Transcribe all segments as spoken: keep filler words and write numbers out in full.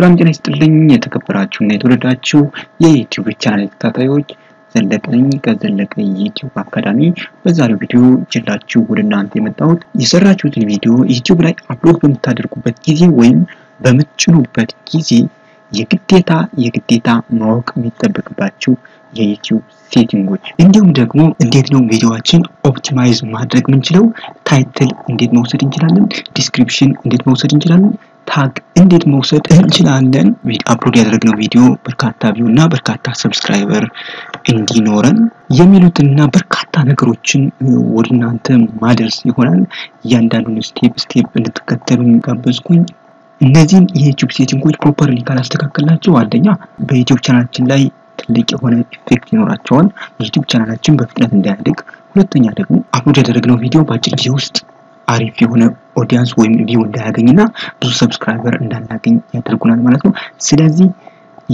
ሰላም ጤና ይስጥልኝ የተከበራችሁና የተወደዳችሁ የዩቲዩብ ቻናል ተከታታዮች ዘለቀኝ ከዘለቀ ዩቲዩብ አካዳሚ በዛሬው ቪዲዮ ይዤላችሁ ወደ እናንተ የመጣሁት የሰራችሁትን ቪዲዮ ዩቲዩብ ላይ አፕሎድ በምታደርጉበት ጊዜ ወይም በምትጭኑበት ጊዜ የግዴታ የግዴታ ማወቅ የሚጠበቅባችሁ የዩቲዩብ ሴቲንጎች እንዲሁም ደግሞ እንዴት ነው ቪዲዮአችን ኦፕቲማይዝ ማድረግ የምንችለው ታይትል እንዴት መውሰድ እንችላለን ዲስክሪፕሽን እንዴት መውሰድ እንችላለን ታግ እንዴት መውሰድ እንችላለን አፕሎድ ያደረግነው ቪዲዮ በርካታ ቪው እና በርካታ ሰብስክራይበር እንዲኖረን የሚሉትና በርካታ ነገሮችን ወደ እናንተ ማድረስ ይሆናል ያንዳንዱን ስቴፕ ስቴፕ እንድትከተሉ ጋብዝኩኝ እነዚህን የዩቲዩብ ሴቲንጎች ፕሮፐርሊ ካላስተካከላችሁ አንደኛ በዩቲዩብ ቻናላችን ላይ ትልቅ የሆነ ኢፌክት ይኖራቸዋል ዩቲዩብ ቻናላችን በፍጥነት እንዲያድግ ሁለተኛ ደግሞ አፕሎድ ያደረግነው ቪዲዮ በአጭር ጊዜ ውስጥ አሪፍ የሆነ ኦዲየንስ ወይም ቪው እንዳያገኝና ብዙ ሰብስክራይበር እንዳናገኝ ያደርጉናል ማለት ነው ስለዚህ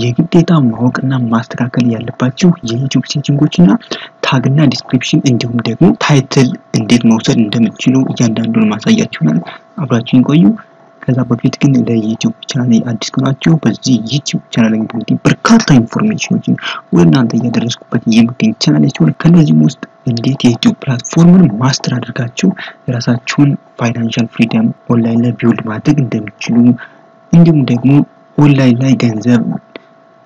የግዴታ ማወቅና ማስተካከል ያለባችሁ የዩቲዩብ ሴቲንጎችና ታግና ዲስክሪፕሽን እንዲሁም ደግሞ ታይትል እንዴት መውሰድ እንደምትችሉ እያንዳንዱን ማሳያችሁናል አብራችሁኝ ቆዩ ከዛ በፊት ግን ለዩቲዩብ ቻናሌ አዲስ ከሆናችሁ በዚህ ዩቲዩብ ቻናሌ እንግዲህ በርካታ ኢንፎርሜሽኖችን ወላንተ ያደረስኩበት የምግኝ ቻናሌ ሲሆን ከነዚህ ውስጥ እንዴት የዩቲዩብ ፕላትፎርምን ማስተር አድርጋችሁ የራሳችሁን ፋይናንሻል ፍሪደም ኦንላይን ላይ ቢውልድ ማድረግ እንደምትችሉ እንዲሁም ደግሞ ኦንላይን ላይ ገንዘብ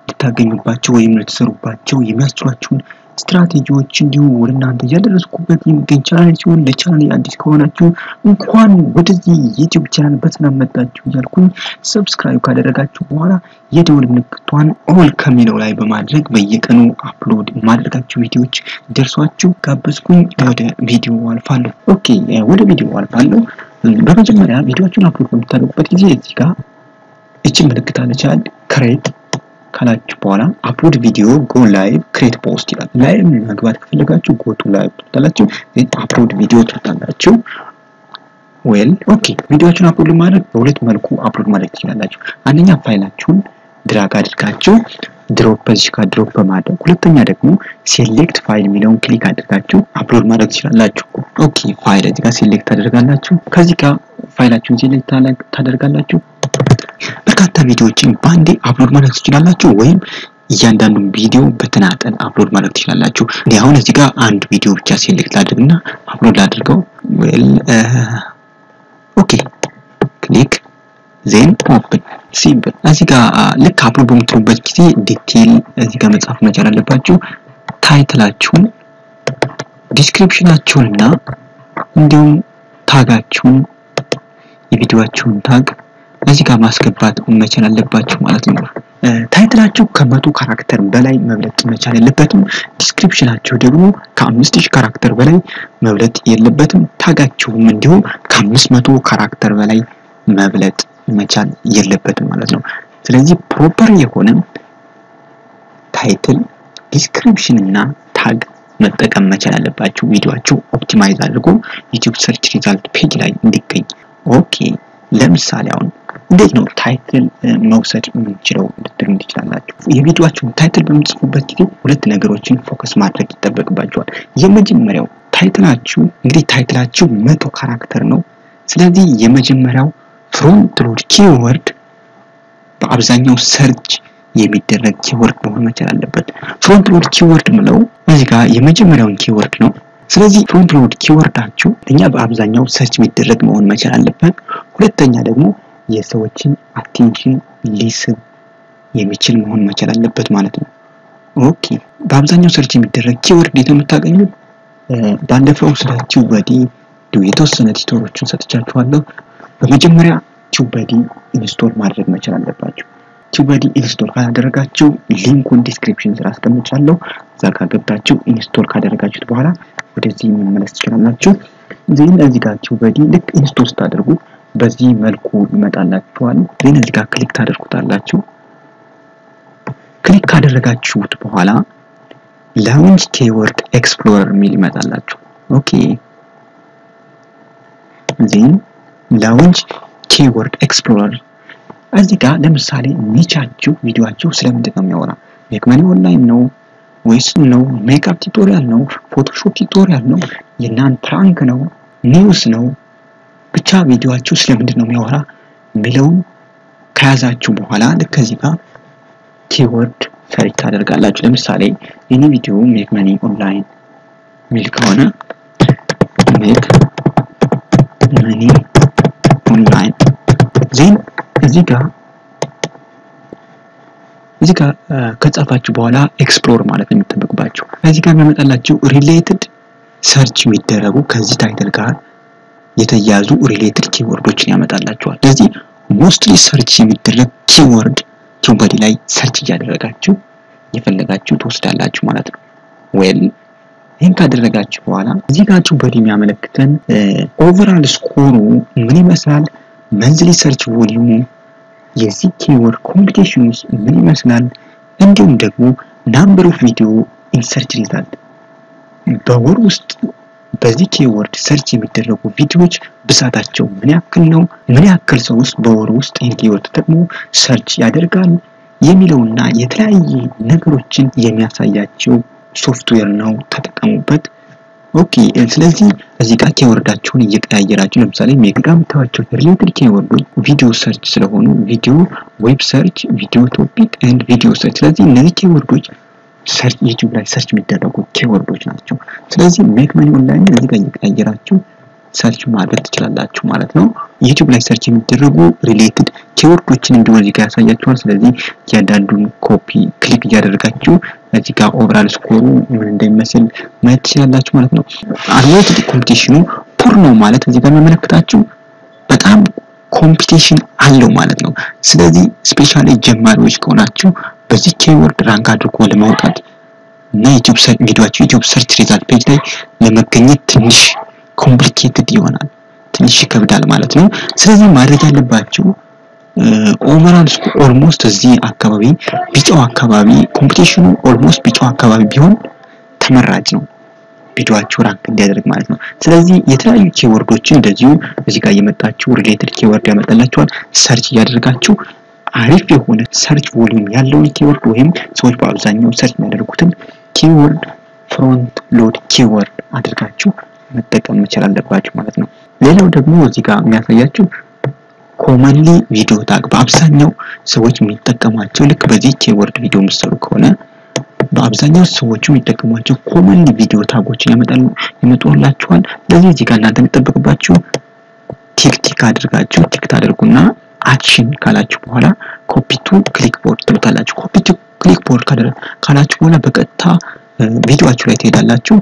ልታገኙባችሁ ወይም ልትሰሩባችሁ የሚያስችላችሁን ስትራቴጂዎች እንዲሁ ወላንተ ያደረስኩበት የምግኝ ቻናሌ ሲሆን ለቻናሌ አዲስ ከሆናችሁ እንኳን ወደዚህ የዩቲዩብ ቻናል በሰላም መጣችሁ ያልኩኝ ሰብስክራይብ ካደረጋችሁ በኋላ የደውል ምልክቷን ኦል ከሚለው ላይ በማድረግ በየቀኑ አፕሎድ ማድረጋችሁ ቪዲዮዎች ደርሷችሁ ጋብዝኩኝ ወደ ቪዲዮ አልፋለሁ ኦኬ ወደ ቪዲዮ አልፋለሁ በመጀመሪያ ቪዲዮአችሁን አፕሎድ በምታደርጉበት ጊዜ እዚህ ጋር እቺ ምልክት አለች አይደል ክሬት ካላችሁ በኋላ አፕሎድ ቪዲዮ ጎ ላይቭ ክሬት ፖስት ይላል ላይቭ መግባት ከፈለጋችሁ ጎ ቱ ላይቭ ታላችሁ አፕሎድ ቪዲዮ ትታላችሁ ዌል ኦኬ ቪዲዮአችሁን አፕሎድ ማድረግ በሁለት መልኩ አፕሎድ ማድረግ ትችላላችሁ አንደኛ ፋይላችሁን ድራግ አድርጋችሁ ድሮፕ እዚህ ጋር ድሮፕ ማድረግ ሁለተኛ ደግሞ ሴሌክት ፋይል ሚለውን ክሊክ አድርጋችሁ አፕሎድ ማድረግ ትችላላችሁ ኦኬ ፋይል እዚህ ጋር ሴሌክት ታደርጋላችሁ ከዚህ ጋር ፋይላችሁን ሴሌክት ታደርጋላችሁ በርካታ ቪዲዮዎችን ባንዴ አፕሎድ ማድረግ ትችላላችሁ ወይም እያንዳንዱን ቪዲዮ በተናጠል አፕሎድ ማድረግ ትችላላችሁ ለአሁን እዚህ ጋር አንድ ቪዲዮ ብቻ ሴሌክት አድርግና አፕሎድ አድርገው ዌል ኦኬ ክሊክ then open simple እዚህ ጋር ለካ አፕሎድ በሚትሩበት ጊዜ ዲቴል እዚህ ጋር መጻፍ መቻል አለባችሁ ታይትላችሁን ዲስክሪፕሽናችሁንና እንዲሁም ታጋችሁን የቪዲዮአችሁን ታግ እዚህ ጋር ማስገባት መቻል አለባችሁ ማለት ነው ታይትላችሁ ከመቶ ካራክተር በላይ መብለጥ መቻል የለበትም ዲስክሪፕሽናችሁ ደግሞ ከ5000 ካራክተር በላይ መብለጥ የለበትም ታጋችሁም እንዲሁ ከ500 ካራክተር በላይ መብለጥ መቻል የለበትም ማለት ነው ስለዚህ ፕሮፐር የሆነ ታይትል ዲስክሪፕሽን እና ታግ መጠቀም መቻል አለባችሁ ቪዲዮአችሁ ኦፕቲማይዝ አድርጉ YouTube ሰርች ሪዛልት ፔጅ ላይ እንዲገኝ ኦኬ ለምሳሌ አሁን እንዴት ነው ታይትል መውሰድ የምንችለው ልትገኙ ትችላላችሁ የቪዲዮአችሁን ታይትል በመጽፉበት ጊዜ ሁለት ነገሮችን ፎከስ ማድረግ ይተበቅባችኋል የመጀመሪያው ታይትላችሁ እንግዲህ ታይትላችሁ መቶ ካራክተር ነው ስለዚህ የመጀመሪያው front load keyword በአብዛኛው ሰርች የሚደረግ keyword መሆን መቻል አለበት front load keyword ምለው እዚህ ጋር የመጀመሪያውን keyword ነው ስለዚህ front load keywordአችሁ እኛ በአብዛኛው ሰርች የሚደረግ መሆን መቻል አለበት ሁለተኛ ደግሞ የሰዎችን attention ሊስብ የሚችል መሆን መቻል አለበት ማለት ነው ኦኬ በአብዛኛው ሰርች የሚደረግ keyword የተመታገኙት ባንደፈው ስላችሁ ወዲ የተወሰነ ቲቶሮችን ሰጥቻችኋለሁ በመጀመሪያ ቲዩበዲ ኢንስቶል ማድረግ መቻል አለባችሁ ቲዩበዲ ኢንስቶል ካደረጋችሁ ሊንኩን ዲስክሪፕሽን ስራ አስቀምጣለሁ እዛ ካገባችሁ ኢንስቶል ካደረጋችሁት በኋላ ወደዚህ መመለስ ትችላላችሁ ዜን እዚህ ጋር ቲዩበዲ ልክ ኢንስቶል ስታደርጉ በዚህ መልኩ ይመጣላችኋል ዜን እዚህ ጋር ክሊክ ታደርጉታላችሁ ክሊክ ካደረጋችሁት በኋላ ላውንች ኪወርድ ኤክስፕሎረር የሚል ይመጣላችሁ ኦኬ ዜን ላውንች ኪወርድ ኤክስፕሎረር እዚህ ጋር ለምሳሌ ኒቻችሁ ቪዲዮአችሁ ስለምንድን ነው የሚያወራ ሜክመኒ ኦንላይን ነው ወይስ ነው ሜካፕ ቱቶሪያል ነው ፎቶሾፕ ቱቶሪያል ነው የናን ፕራንክ ነው ኒውስ ነው ብቻ ቪዲዮአችሁ ስለምንድን ነው የሚያወራ ብለው ከያዛችሁ በኋላ ለከዚህ ጋር ኪወርድ ሰርች ታደርጋላችሁ ለምሳሌ የኔ ቪዲዮ make money online ሚል ከሆነ make money online then እዚህ ጋር እዚህ ጋር ከጻፋችሁ በኋላ ኤክስፕሎር ማለት ነው የምትጠብቁባችሁ እዚህ ጋር የሚመጣላችሁ ሪሌትድ ሰርች የሚደረጉ ከዚህ ታይትል ጋር የተያዙ ሪሌትድ ኪወርዶችን ያመጣላችኋል ስለዚህ mostly search የሚደረግ ኪወርድ ቱምባዲ ላይ ሰርች ያደረጋችሁ የፈለጋችሁ ተወስዳላችሁ ማለት ነው well ይሄን ካደረጋችሁ በኋላ እዚህ ጋር ቱምባዲ የሚያመለክተን ኦቨርኦል ስኮሩ ምን ይመስላል መንዝሊ ሰርች ቮሊዩሙ የዚህ ኪወርድ ኮምፒቲሽንስ ምን ይመስላል እንዲሁም ደግሞ number of video in search result በወር ውስጥ በዚህ ኪወርድ ሰርች የሚደረጉ ቪዲዮዎች ብዛታቸው ምን ያክል ነው ምን ያክል ሰዎች በወር ውስጥ ይሄን ኪወርድ ተጠቅሞ ሰርች ያደርጋል የሚለውና የተለያየ ነገሮችን የሚያሳያቸው ሶፍትዌር ነው ተጠቅሙበት ኦኬ ስለዚህ እዚህ ጋር ኪወርዳችሁን እየቀያየራችሁ ለምሳሌ ሜጋም ታዋቸው ሪሌትድ ኪወርዶች ቪዲዮ ሰርች ስለሆኑ ቪዲዮ ዌብ ሰርች ቪዲዮ ቶፒክ ኤንድ ቪዲዮ ሰርች ስለዚህ እነዚህ ኪወርዶች ሰርች YouTube ላይ ሰርች የሚደረጉ ኪወርዶች ናቸው ስለዚህ make money online እዚህ ጋር እየቀያየራችሁ ሰርች ማድረግ ትችላላችሁ ማለት ነው YouTube ላይ ሰርች የሚደረጉ ሪሌትድ ኪወርዶችን እንዲሁ እዚህ ጋር ያሳያችኋል ስለዚህ ያንዳንዱን ኮፒ ክሊክ ያደርጋችሁ እዚህ ጋር ኦቨርኦል ስኮሩ ምን እንደሚመስል ማየት ትችላላችሁ ማለት ነው አንወት ኮምፒቲሽኑ ፑር ነው ማለት እዚህ ጋር መመለከታችሁ በጣም ኮምፒቲሽን አለው ማለት ነው ስለዚህ ስፔሻሊ ጀማሪዎች ከሆናችሁ በዚህ ኪወርድ ራንክ አድርጎ ለማውጣት እና YouTube ሰርች ቪዲዮአችሁ YouTube ሰርች ሪዛልት ፔጅ ላይ ለመገኘት ትንሽ ኮምፕሊኬትድ ይሆናል ትንሽ ይከብዳል ማለት ነው ስለዚህ ማድረግ ያለባችሁ ኦቨርኦል ኦልሞስት እዚህ አካባቢ ቢጫው አካባቢ ኮምፒቲሽኑ ኦልሞስት ቢጫው አካባቢ ቢሆን ተመራጭ ነው ቪዲዮአችሁ ራንክ እንዲያደርግ ማለት ነው ስለዚህ የተለያዩ ኪወርዶችን እንደዚሁ እዚህ ጋር የመጣችሁ ሪሌትድ ኪወርድ ያመጣላችኋል ሰርች ያደርጋችሁ አሪፍ የሆነ ሰርች ቮሊዩም ያለው ኪወርድ ወይም ሰዎች በአብዛኛው ሰርች የሚያደርጉትን ኪወርድ ፍሮንት ሎድ ኪወርድ አድርጋችሁ መጠቀም መቻል አለባችሁ ማለት ነው ሌላው ደግሞ እዚህ ጋር የሚያሳያችሁ ኮመንሊ ቪዲዮ ታግ በአብዛኛው ሰዎች የሚጠቀማቸው ልክ በዚህ ኪወርድ ቪዲዮ መስሩ ከሆነ በአብዛኛው ሰዎች የሚጠቀማቸው ኮመንሊ ቪዲዮ ታጎችን ያመጣሉ ይመጣላችኋል ስለዚህ እዚህ ጋር እናንተ ተጠብቁባችሁ ቲክ ቲክ አድርጋችሁ ቲክ ታደርጉና አክሽን ካላችሁ በኋላ ኮፒ ቱ ክሊክ ቦርድ ትልታላችሁ ኮፒ ቱ ክሊክ ቦርድ ካላችሁ በኋላ በቀጥታ ቪዲዮአችሁ ላይ ትሄዳላችሁ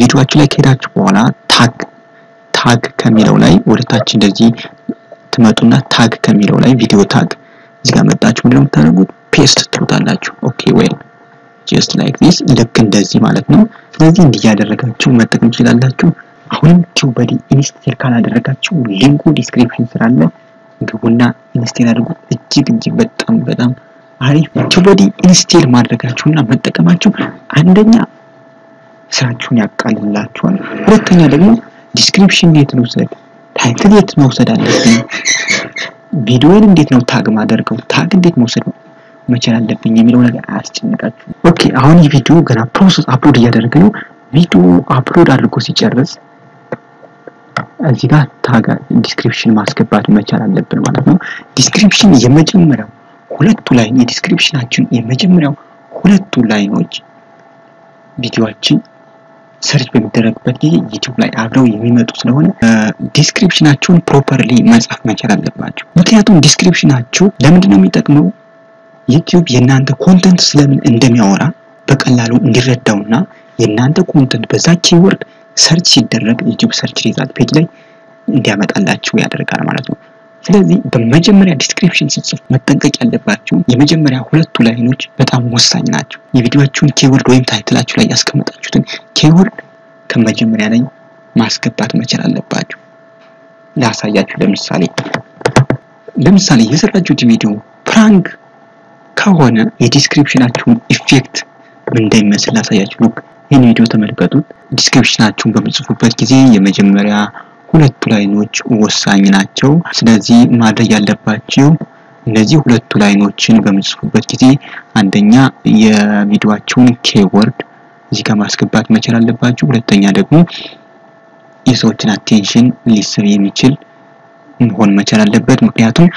ቪዲዮአችሁ ላይ ከሄዳችሁ በኋላ ታግ ታግ ከሚለው ላይ ወደታች እንደዚህ ትመጡና ታግ ከሚለው ላይ ቪዲዮ ታግ እዚህ ጋር መጣችሁ እንደውም ታደርጉት ፔስት ትልታላችሁ ኦኬ ዌል just like this ልክ እንደዚህ ማለት ነው ስለዚህ እንዲያደረጋችሁ መጠቀም ይችላልላችሁ አሁን ቲዩበዲ ኢንስታል ካላደረጋችሁ ሊንኩ ዲስክሪፕሽን ስራ አለ ግቡና ኢንስታል አድርጉ እጅግ እጅግ በጣም በጣም አሪፍ ቲዩበዲ ኢንስታል ማድረጋችሁና መጠቀማችሁ አንደኛ ስራችሁን ያቃልላችኋል ሁለተኛ ደግሞ ዲስክሪፕሽን እንዴት ነው ሰድ ታይትል እንዴት ነው ሰድ አለብኝ ቪዲዮውን እንዴት ነው ታግ ማደርገው ታግ እንዴት ነው ሰድ መቻል አለብኝ የሚለው ነገር አያስጨንቃችሁ ኦኬ አሁን ይሄ ቪዲዮ ገና ፕሮሰስ አፕሎድ እያደረገ ነው ቪዲዮ አፕሎድ አድርጎ ሲጨርስ እዚህ ጋር ታጋ ዲስክሪፕሽን ማስገባት መቻል አለብን ማለት ነው ዲስክሪፕሽን የመጀመሪያው ሁለቱ ላይ የዲስክሪፕሽናችን የመጀመሪያው ሁለቱ ላይኖች ቪዲዮአችን ሰርች በሚደረግበት ጊዜ YouTube ላይ አብረው የሚመጡ ስለሆነ ዲስክሪፕሽናችሁን ፕሮፐርሊ መጻፍ መቻል አለባችሁ ምክንያቱም ዲስክሪፕሽናችሁ ለምንድን ነው የሚጠቅመው YouTube የናንተ ኮንተንት ስለምን እንደሚያወራ በቀላሉ እንዲረዳውና የናንተ ኮንተንት በዛ ኪወርድ ሰርች ሲደረግ YouTube ሰርች ሪዛልት ፔጅ ላይ እንዲያመጣላችሁ ያደርጋል ማለት ነው ስለዚህ በመጀመሪያ ዲስክሪፕሽን ጽፍ መጠንቀቅ ያለባችሁ የመጀመሪያ ሁለቱ ላይኖች በጣም ወሳኝ ናቸው የቪዲዮአችሁን ኪወርድ ወይም ታይትላችሁ ላይ ያስቀመጣችሁትን ኪወርድ ከመጀመሪያ ላይ ማስገባት መቻል አለባችሁ ላሳያችሁ ለምሳሌ ለምሳሌ የሰራችሁት ቪዲዮ ፕራንክ ከሆነ የዲስክሪፕሽናችሁን ኢፌክት ምን እንደሚመስል ላሳያችሁ ሉክ ይሄን ቪዲዮ ተመልከቱት ዲስክሪፕሽናችሁን በመጽፉበት ጊዜ የመጀመሪያ ሁለቱ ላይኖች ወሳኝ ናቸው ስለዚህ ማድረግ ያለባችሁ እነዚህ ሁለቱ ላይኖችን በመጽፉበት ጊዜ አንደኛ የቪዲዮአችሁን ኪወርድ እዚህ ጋር ማስገባት መቻል አለባችሁ ሁለተኛ ደግሞ የሰዎችን አቴንሽን ሊስብ የሚችል መሆን መቻል አለበት ምክንያቱም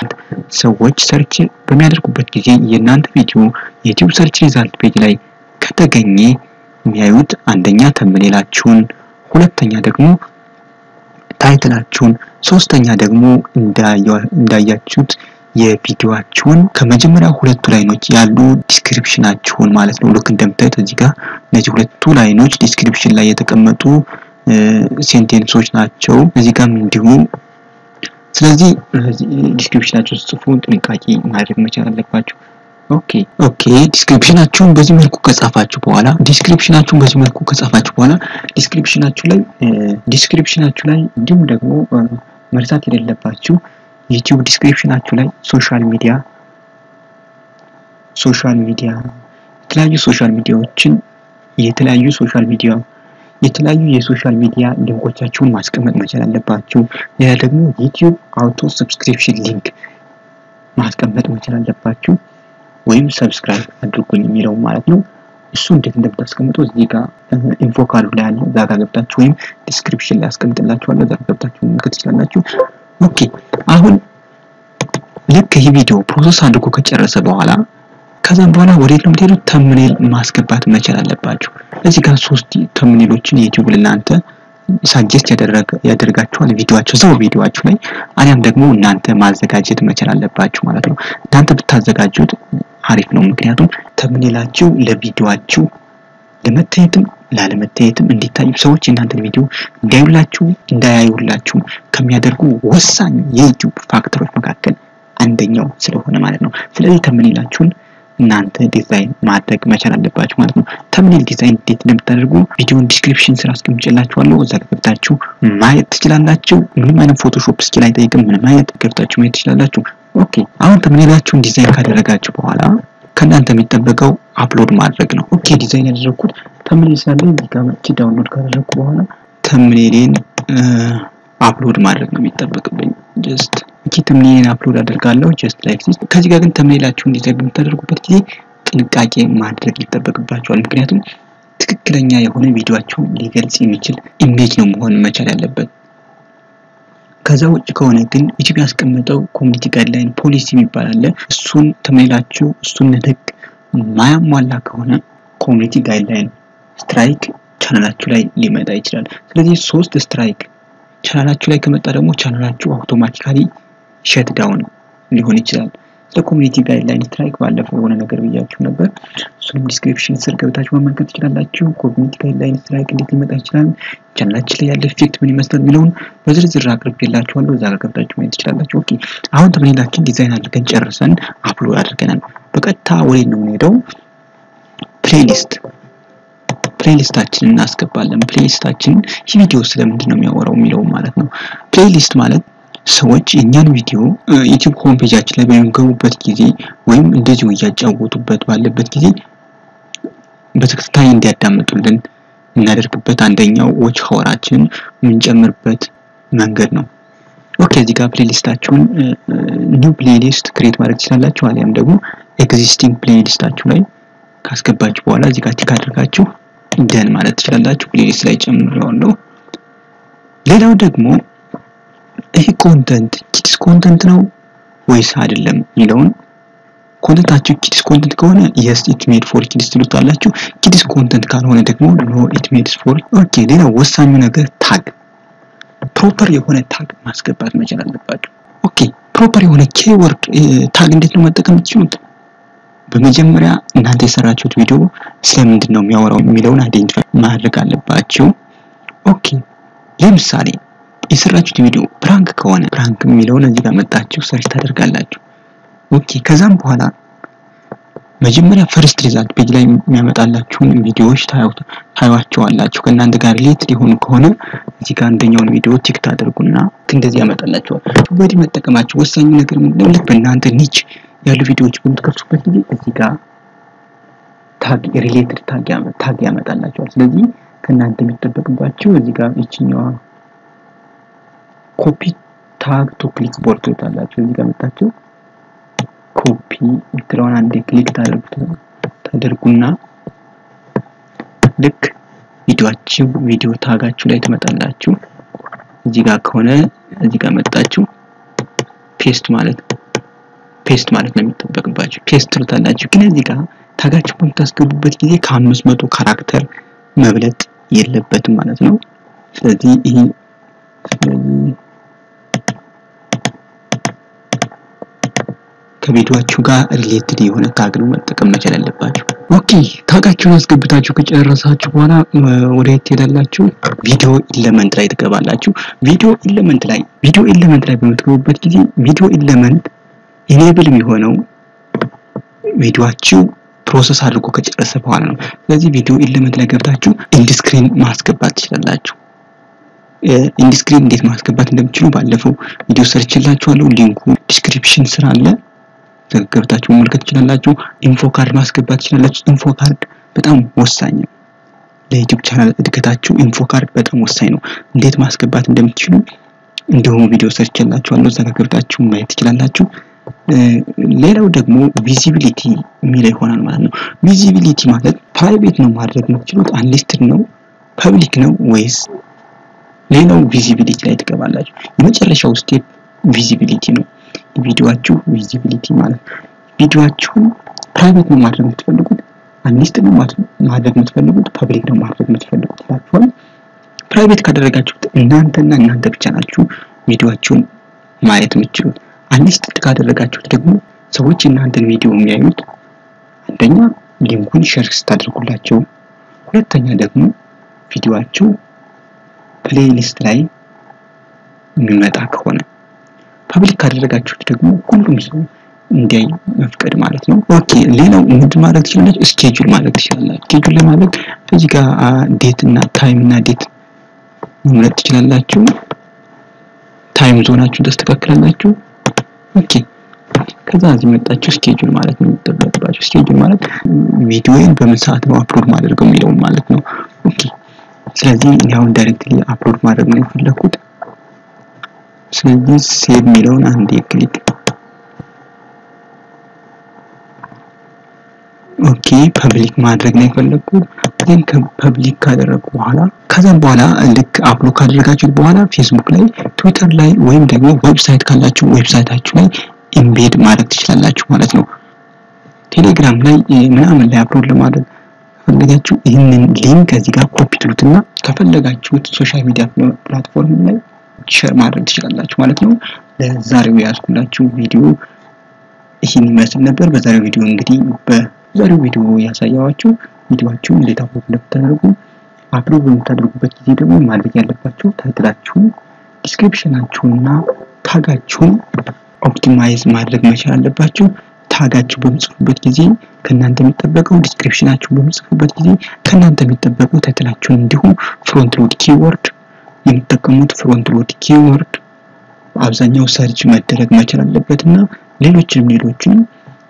ሰዎች ሰርች በሚያደርጉበት ጊዜ የናንተ ቪዲዮ YouTube ሰርች ሪዛልት ፔጅ ላይ ከተገኘ የሚያዩት አንደኛ ተምኔላችሁን ሁለተኛ ደግሞ ታይትላችሁን ሶስተኛ ደግሞ እንዳያያችሁት የቪዲዮአችሁን ከመጀመሪያ ሁለቱ ላይኖች ያሉ ዲስክሪፕሽናችሁን ማለት ነው ልክ እንደምታዩት እዚህ ጋር እነዚህ ሁለቱ ላይኖች ዲስክሪፕሽን ላይ የተቀመጡ ሴንቴንሶች ናቸው እዚህ ጋርም እንዲሁ ስለዚህ ዲስክሪፕሽናችሁ ጽፉን ጥንቃቄ ማድረግ መቻል አለባችሁ ኦኬ ኦኬ ዲስክሪፕሽናችሁን በዚህ መልኩ ከጻፋችሁ በኋላ ዲስክሪፕሽናችሁን በዚህ መልኩ ከጻፋችሁ በኋላ ዲስክሪፕሽናችሁ ላይ ዲስክሪፕሽናችሁ ላይ እንዲሁም ደግሞ መርሳት የሌለባችሁ YouTube ዲስክሪፕሽናችሁ ላይ ሶሻል ሚዲያ ሶሻል ሚዲያ የተለያዩ ሶሻል ሚዲያዎችን የተለያዩ ሶሻል ሚዲያ የተለያዩ የሶሻል ሚዲያ ሊንኮቻችሁን ማስቀመጥ መቻል አለባችሁ ያ ደግሞ YouTube auto subscription link ማስቀመጥ መቻል አለባችሁ ወይም subscribe አድርጉኝ የሚለው ማለት ነው እሱ እንዴት እንደምታስቀምጡ እዚህ ጋር ኢንፎ ካሉ ላይ አለ እዛ ጋር ገብታችሁ ወይም ዲስክሪፕሽን ላይ አስቀምጥላችኋለሁ እዛ ገብታችሁ እንከትላላችሁ ኦኬ አሁን ልክ ይሄ ቪዲዮ ፕሮሰስ አድርጎ ከጨረሰ በኋላ ከዛም በኋላ ወዴት ነው የምትሄዱት ተምኔል ማስገባት መቻል አለባችሁ እዚህ ጋር ሶስት ተምኔሎችን YouTube ለናንተ ሳጀስት ያደረገ ያደርጋችኋል ቪዲዮአችሁ ሰው ቪዲዮአችሁ ላይ አሊያም ደግሞ እናንተ ማዘጋጀት መቻል አለባችሁ ማለት ነው እናንተ ብታዘጋጁት አሪፍ ነው ምክንያቱም ተምኔላችሁ ለቪዲዮአችሁ ለመታየትም ላለመታየትም እንዲታዩ ሰዎች እናንተ ቪዲዮ እንዳይውላችሁ እንዳያዩላችሁ ከሚያደርጉ ወሳኝ የዩቲዩብ ፋክተሮች መካከል አንደኛው ስለሆነ ማለት ነው ስለዚህ ተምኔላችሁን እናንተ ዲዛይን ማድረግ መቻል አለባችሁ ማለት ነው ተምኔል ዲዛይን እንዴት እንደምታደርጉ ቪዲዮን ዲስክሪፕሽን ስራ አስቀምጬላችኋለሁ እዛ ገብታችሁ ማየት ትችላላችሁ ምንም አይነት ፎቶሾፕ ስኪል አይጠይቅም ምንም አይነት ገብታችሁ ማየት ትችላላችሁ ኦኬ አሁን ተምኔላችሁን ዲዛይን ካደረጋችሁ በኋላ ከናንተ የሚጠበቀው አፕሎድ ማድረግ ነው ኦኬ ዲዛይን ያደረኩት ተምኔል ሳለኝ ዲጋማቲ ዳውንሎድ ካደረኩ በኋላ ተምኔሌን አፕሎድ ማድረግ ነው የሚጠበቅብኝ just እዚህ ተምኔልን አፕሎድ አደርጋለሁ just like this ከዚህ ጋር ግን ተምኔላችሁን ዲዛይን የምታደርጉበት ጊዜ ጥንቃቄ ማድረግ ይጠበቅባችኋል ምክንያቱም ትክክለኛ የሆነ ቪዲዮአችሁ ሊገልጽ የሚችል ኢሜጅ ነው መሆን መቻል ያለበት ከዛው እጭ ከሆነ ግን ኢትዮጵያ ያስቀመጠው ኮሚኒቲ ጋይድላይን ፖሊሲ የሚባላለ እሱን ተምኔላችሁ እሱን ለደግ ማያሟላ ከሆነ ኮሚኒቲ ጋይድላይን ስትራይክ ቻናላችሁ ላይ ሊመጣ ይችላል ስለዚህ ሶስት ስትራይክ ቻናላችሁ ላይ ከመጣ ደግሞ ቻናላችሁ አውቶማቲካሊ ሸት ዳውን ሊሆን ይችላል ስለ ኮሚኒቲ ጋይድላይን ስትራይክ ባለፈው ሆነ ነገር ብያችሁ ነበር እሱን ዲስክሪፕሽን ስር ገብታችሁ መመልከት ትችላላችሁ ኮሚኒቲ ጋይድላይን ስትራይክ እንዴት ሊመጣ ይችላል ቻናላችሁ ላይ ያለ ኢፌክት ምን ይመስላል የሚለውን በዝርዝር አቅርቤላችኋለሁ እዛ ጋር ገብታችሁ ማየት ትችላላችሁ ኦኬ አሁን ተምኔላችን ዲዛይን አድርገን ጨርሰን አፕሎድ አድርገናል በቀጥታ ወደ ነው የምንሄደው ፕሌሊስት ፕሌሊስታችንን እናስቀባለን ፕሌሊስታችን ይሄ ቪዲዮ ስለምንድነው የሚያወራው የሚለው ማለት ነው ፕሌሊስት ማለት ሰዎች የኛን ቪዲዮ YouTube ሆም ፔጃችን ላይ በሚገቡበት ጊዜ ወይም እንደዚህ ያጫውቱበት ባለበት ጊዜ በትክክል እንዲያዳምጡልን እናደርግበት አንደኛው watch hour-አችን ምንጨምርበት መንገድ ነው ኦኬ እዚህ ጋር ፕሌሊስታችሁን new playlist create ማድረግ ትችላላችሁ አሊያም ደግሞ existing playlist-አችሁ ላይ ካስገባችሁ በኋላ እዚህ ጋር ቲክ አድርጋችሁ ደን ማለት ትችላላችሁ ፕሌሊስት ላይ ጨምራለሁ ሌላው ደግሞ ይሄ ኮንተንት ኪድስ ኮንተንት ነው ወይስ አይደለም ይለውን ኮንተንታችሁ ኪድስ ኮንተንት ከሆነ yes it made for kids ትሉታላችሁ ኪድስ ኮንተንት ካልሆነ ደግሞ no it made for ኦኬ ሌላው ወሳኙ ነገር ታግ ፕሮፐር የሆነ ታግ ማስገባት መቻል አለባችሁ ኦኬ ፕሮፐር የሆነ ኪወርድ ታግ እንዴት ነው መጠቀም ትችሉት በመጀመሪያ እናንተ የሰራችሁት ቪዲዮ ስለምንድን ነው የሚያወራው የሚለውን አይደንቲፋይ ማድረግ አለባችሁ ኦኬ ለምሳሌ የሰራችሁት ቪዲዮ ፕራንክ ከሆነ ፕራንክ የሚለውን እዚህ ጋር መጣችሁ ሰርች ታደርጋላችሁ ኦኬ ከዛም በኋላ መጀመሪያ ፈርስት ሪዛልት ፔጅ ላይ የሚያመጣላችሁን ቪዲዮዎች ታዩዋቸዋላችሁ ከእናንተ ጋር ሪሌት ሊሆኑ ከሆነ እዚህ ጋር አንደኛውን ቪዲዮ ቲክ ታደርጉና እንደዚህ ያመጣላችኋል በዚህ መጠቀማችሁ ወሳኝ ነገር ምንድነው ልክ በእናንተ ኒች ያሉ ቪዲዮዎች በመጥቀሱበት ጊዜ እዚህ ጋር ታግ ሪሌትድ ታግ ያመጣ ታግ ያመጣላችኋል ስለዚህ ከናንተ የሚጠበቅባችሁ እዚህ ጋር እቺኛዋ ኮፒ ታግ ቱ ክሊክ ቦርድ ታላችሁ እዚህ ጋር መጣችሁ ኮፒ ትራውን አንዴ ክሊክ ታደርጉት ታደርጉና ልክ ቪዲዮአችሁ ቪዲዮ ታጋችሁ ላይ ተመጣጣላችሁ እዚህ ጋር ከሆነ እዚህ ጋር መጣችሁ ፔስት ማለት ፔስት ማለት ነው የሚጠበቅባችሁ ፔስት ትልታላችሁ ግን እዚህ ጋር ታጋችሁ በምታስገቡበት ጊዜ ከ500 ካራክተር መብለጥ የለበትም ማለት ነው ስለዚህ ይሄ ከቪዲዮአችሁ ጋር ሪሌትድ የሆነ ታግ ነው መጠቀም መቻል አለባችሁ ኦኬ ታጋችሁን አስገብታችሁ ከጨረሳችሁ በኋላ ወደ እየተላላችሁ ቪዲዮ ኤለመንት ላይ ትገባላችሁ ቪዲዮ ኤለመንት ላይ ቪዲዮ ኤለመንት ላይ በመትገቡበት ጊዜ ቪዲዮ ኤለመንት ኢኔብል የሚሆነው ቪዲዮአችሁ ፕሮሰስ አድርጎ ከጨረሰ በኋላ ነው ስለዚህ ቪዲዮ ኤለመንት ላይ ገብታችሁ ኢንድ ስክሪን ማስገባት ትችላላችሁ ኢንድ ስክሪን እንዴት ማስገባት እንደምትችሉ ባለፈው ቪዲዮ ሰርችላችኋለሁ ሊንኩ ዲስክሪፕሽን ስራ አለ ተገብታችሁ መልከት ይችላልላችሁ ኢንፎ ካርድ ማስገባት ይችላልላችሁ ኢንፎ ካርድ በጣም ወሳኝ ነው ለዩቲዩብ ቻናል እድገታችሁ ኢንፎ ካርድ በጣም ወሳኝ ነው እንዴት ማስገባት እንደምትችሉ እንደውም ቪዲዮ ሰርች ያላችኋለሁ ተገብታችሁ ማየት ይችላልላችሁ ሌላው ደግሞ ቪዚቢሊቲ የሚል ይሆናል ማለት ነው ቪዚቢሊቲ ማለት ፕራይቬት ነው ማድረግ የምትችሉት አንሊስትድ ነው ፐብሊክ ነው ወይስ ሌላው ቪዚቢሊቲ ላይ ተቀባላችሁ የመጨረሻው ስቴፕ ቪዚቢሊቲ ነው ቪዲዮአችሁ ቪዚቢሊቲ ማለት ቪዲዮአችሁ ፕራይቬት ነው ማድረግ የምትፈልጉት አንሊስትድ ነው ማድረግ የምትፈልጉት ፐብሊክ ነው ማድረግ የምትፈልጉት ታጥፎን ፕራይቬት ካደረጋችሁት እናንተና እናንተ ብቻ ናችሁ ቪዲዮአችሁን ማየት የምትችሉት አንሊስትድ ካደረጋችሁት ደግሞ ሰዎች እናንተን ቪዲዮ የሚያዩት አንደኛ ሊንኩን ሼር ስታደርጉላቸው ሁለተኛ ደግሞ ቪዲዮአችሁ ፕሌሊስት ላይ የሚመጣ ከሆነ ፐብሊክ አደረጋችሁት ደግሞ ሁሉም ሰው እንዲያይ መፍቀድ ማለት ነው ኦኬ ሌላው እንድ ማለት ይችላል ስኬጁል ማለት ይችላል ስኬጁል ለማድረግ እዚህ ጋር ዴት እና ታይም እና ዴት መምረጥ ትችላላችሁ ታይም ዞናችሁ ተስተካክላላችሁ ኦኬ ከዛ እዚህ መጣችሁ ስኬጁል ማለት ነው ተጠብቃችሁ ስኬጁል ማለት ቪዲዮውን በምን ሰዓት ነው አፕሎድ ማድረግ የሚለው ማለት ነው ኦኬ ስለዚህ ያው ዳይሬክትሊ አፕሎድ ማድረግ ነው የፈለኩት ስለዚህ ሴቭ ሚለውን አንዴ ክሊክ ኦኬ ፐብሊክ ማድረግ ላይ ፈለኩ ግን ከፐብሊክ ካደረኩ በኋላ ከዛም በኋላ ልክ አፕሎድ ካደረጋችሁ በኋላ Facebook ላይ Twitter ላይ ወይም ደግሞ ዌብሳይት ካላችሁ ዌብሳይታችሁ ላይ ኢምቤድ ማድረግ ትችላላችሁ ማለት ነው Telegram ላይ ምናምን ላይ አፕሎድ ለማድረግ ፈለጋችሁ ይሄንን ሊንክ እዚህ ጋር ኮፒ ትሉትና ከፈለጋችሁት ሶሻል ሚዲያ ፕላትፎርም ላይ ሼር ማድረግ ትችላላችሁ ማለት ነው ለዛሬው ያስኩላችሁ ቪዲዮ ይሄን ይመስል ነበር በዛሬው ቪዲዮ እንግዲህ በዛሬው ቪዲዮ ያሳያችሁ ቪዲዮአችሁን ለታወቁ ለተደረጉ አፕሎድ የምታደርጉበት ጊዜ ደግሞ ማድረግ ያለባችሁ ታይትላችሁን ዲስክሪፕሽናችሁና ታጋችሁን ኦፕቲማይዝ ማድረግ መቻል አለባችሁ ታጋችሁ በመጽፉበት ጊዜ ከናንተ የሚጠበቀው ዲስክሪፕሽናችሁ በመጽፉበት ጊዜ ከናንተ የሚጠበቀው ታይትላችሁን እንዲሁም ፍሮንት ሎድ ኪወርድ የምትጠቀሙት ፍሮንት ሎድ ኪወርድ አብዛኛው ሰርች መደረግ መቻል አለበትና ሌሎችንም ሌሎችንም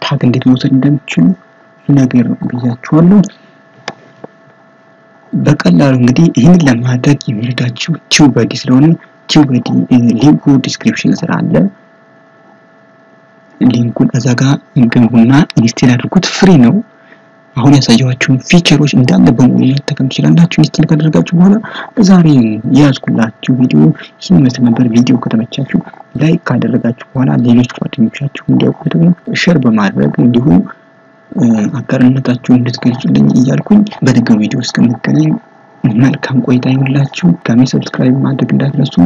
ታግ እንዴት መውሰድ እንደምትችሉ ነገር ብያችኋለሁ በቀላሉ እንግዲህ ይሄን ለማድረግ የሚረዳችሁ ቲዩበዲ ስለሆነ ቲዩበዲ ሊንኩ ዲስክሪፕሽን ስራ አለ ሊንኩን አዛጋ እንገቡና ኢንስታል አድርጉት ፍሪ ነው አሁን ያሳያችሁን ፊቸሮች እንዳንተ በሙሉ ተጠቅም ይችላልላችሁ ኢንስታል ካደረጋችሁ በኋላ ዛሬ ያዝኩላችሁ ቪዲዮ ሲመስል ነበር ቪዲዮ ከተመቻችሁ ላይክ ካደረጋችሁ በኋላ ሌሎች ጓደኞቻችሁ እንዲያውቁት ሼር በማድረግ እንዲሁም አጋርነታችሁን እንድትገልጹልኝ እያልኩኝ በነገው ቪዲዮ እስከምንገናኝ መልካም ቆይታ ይሁንላችሁ ጋሚ ሰብስክራይብ ማድረግ እንዳትረሱ